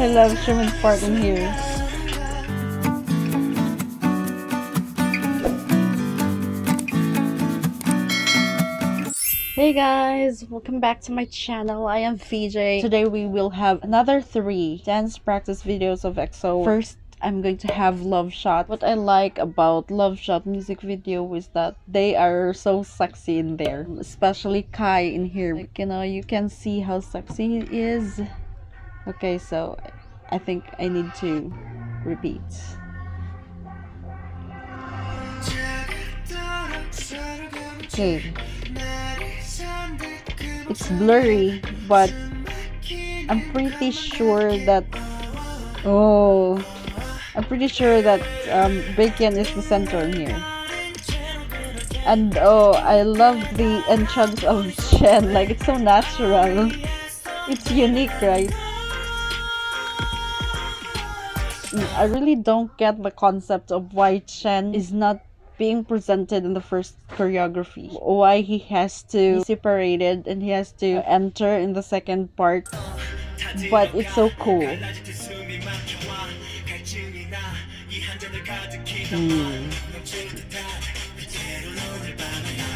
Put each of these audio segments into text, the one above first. I love Sherman's part in here. Hey guys, welcome back to my channel. I am VJ. Today we will have another 3 dance practice videos of EXO. First, I'm going to have Love Shot. What I like about Love Shot music video is that they are so sexy in there, especially Kai in here. Like, you know, you can see how sexy he is. Okay, so I think I need to repeat. Okay. It's blurry, but I'm pretty sure that Baekhyun is the center here. And oh, I love the entrance of Chen. Like, it's so natural. It's unique, right? I really don't get the concept of why Chen is not being presented in the first choreography. Why he has to be separated and he has to enter in the second part. But it's so cool.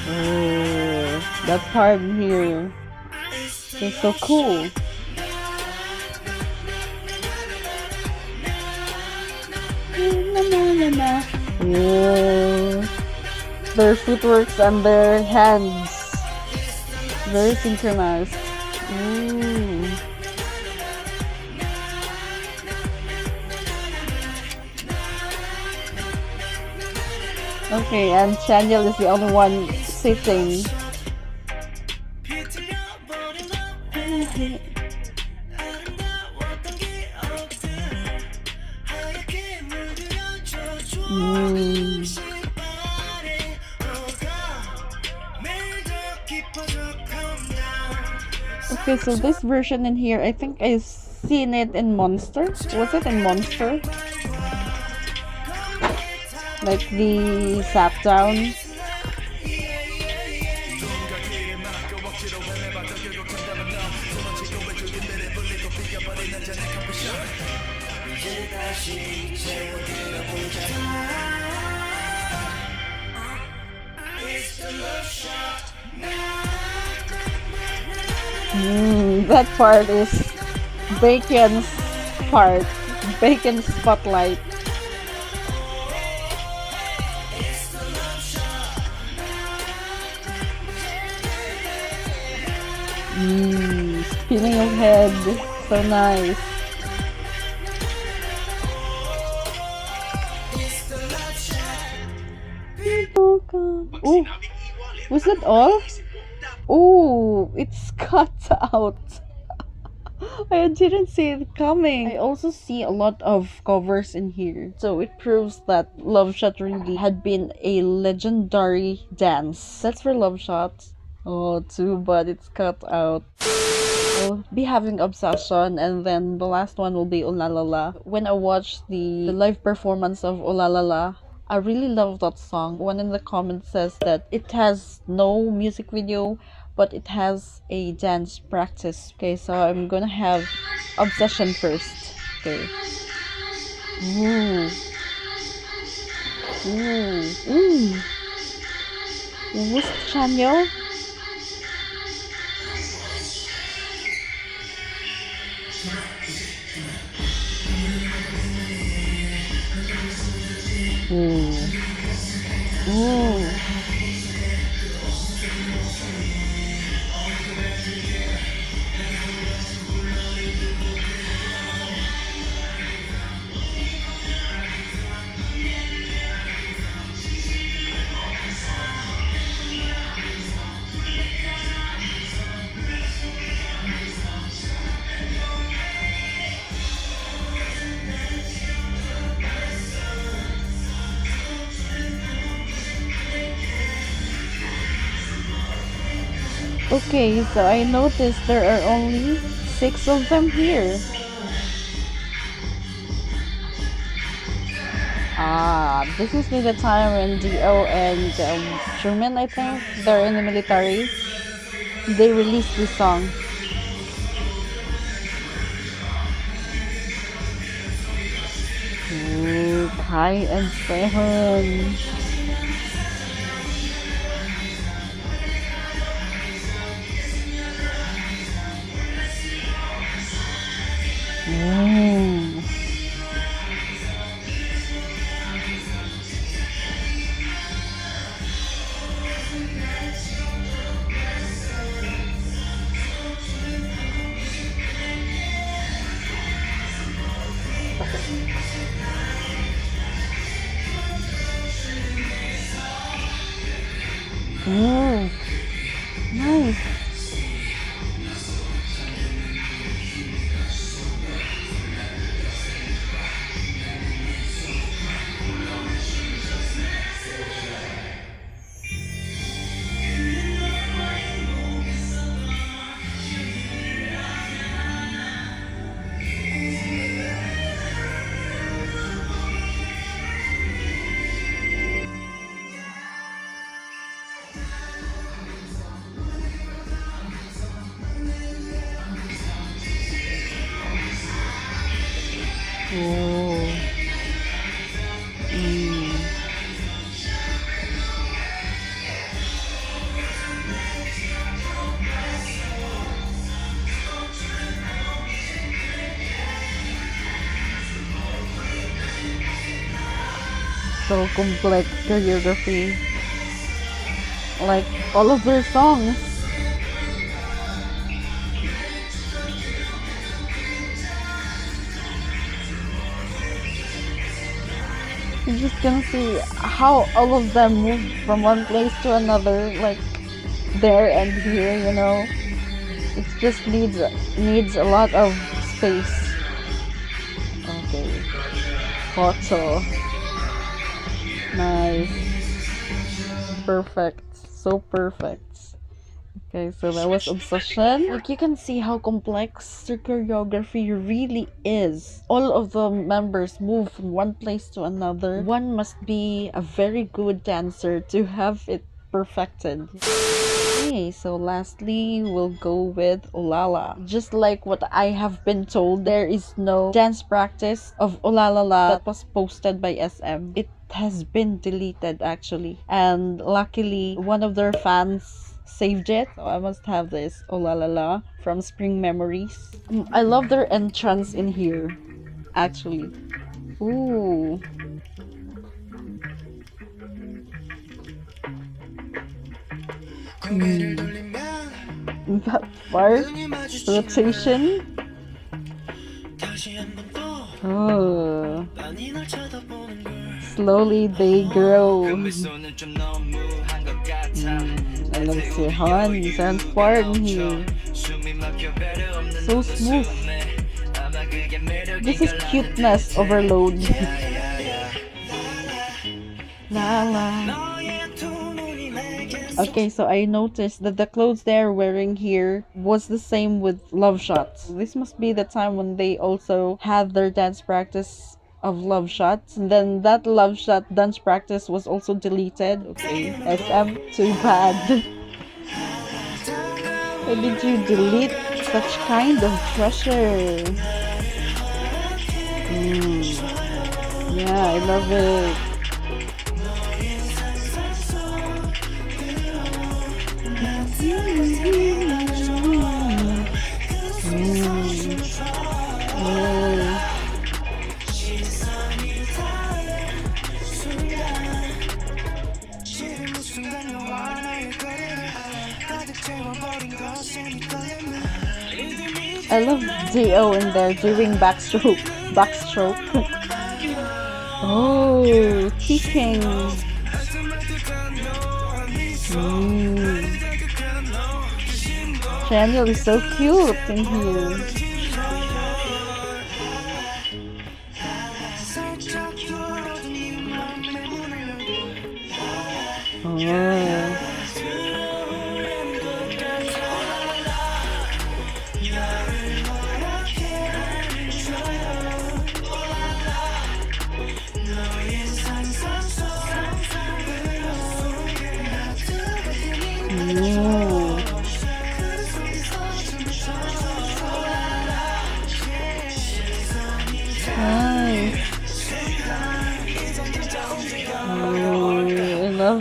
Oh, that part here is so cool. Oh, their footworks and their hands, very synchronized. Ooh. Okay, and Chanyeol is the only one sitting. Okay, so this version in here, I think I've seen it in Monster. Was it in Monster? Like the sap down. That part is Baekhyun's part. Baekhyun's spotlight. Spinning of head, so nice. Oh, was that all? Oh, it's cut out. I didn't see it coming. I also see a lot of covers in here, so it proves that Love Shot really had been a legendary dance. That's for Love Shot. Oh, too bad it's cut out. We'll be having Obsession, and then the last one will be Olalala. When I watched the live performance of Olalala, I really love that song. One in the comments says that it has no music video, but it has a dance practice. Okay, so I'm gonna have Obsession first. Okay. Ooh. Ooh. Ooh. Is this Chanyeol? Ooh. Ooh. Okay, so I noticed there are only 6 of them here. Ah, this is near the time when D.O. and Truman, I think, they're in the military. They released this song. Kai and Sehun. Oh, nice. So complex choreography, like all of their songs. You just can see how all of them move from one place to another, like there and here, you know. It just needs a lot of space. Okay, photo. Nice. Perfect. So perfect. Okay, so that was Obsession. Like, you can see how complex the choreography really is. All of the members move from one place to another. One must be a very good dancer to have it perfected. Okay, so lastly, we'll go with Olalala. Just like what I have been told, there is no dance practice of Olalala that was posted by SM. It has been deleted actually, and luckily one of their fans saved it, so I must have this Olalala from Spring Memories. I love their entrance in here actually. Ooh. That part rotation. Oh. Slowly they grow. I love Sehun transform here. So smooth. This is cuteness overload. La la. Okay, so I noticed that the clothes they're wearing here was the same with Love Shot. This must be the time when they also had their dance practice of Love Shot. And then that Love Shot dance practice was also deleted. Okay, SM, too bad. Why did you delete such kind of treasure? Yeah, I love it. I love D.O. in there doing backstroke. Oh, kicking. Chanyeol is so cute in here. Nice.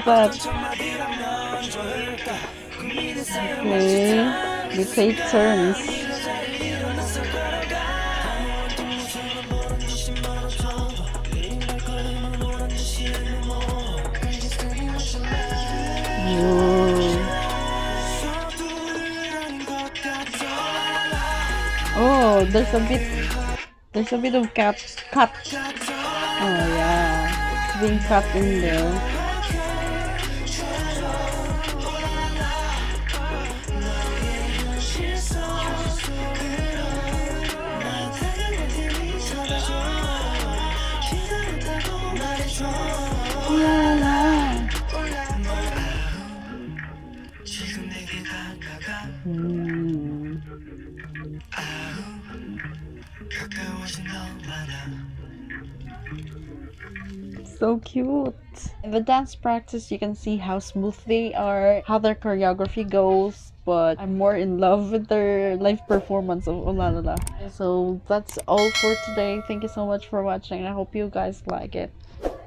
but okay, we take turns. Oh, there's a bit of cut. Oh yeah, it's being cut in there. So cute. In the dance practice, you can see how smooth they are, how their choreography goes, but I'm more in love with their live performance of Olalala. So that's all for today. Thank you so much for watching. I hope you guys like it.